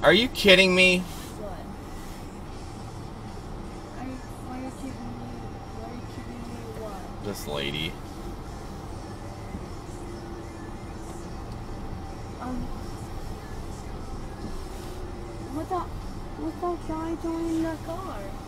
Are you kidding me? What? Why are you kidding me? Why are you kidding me? What? This lady. What the guy doing in the car?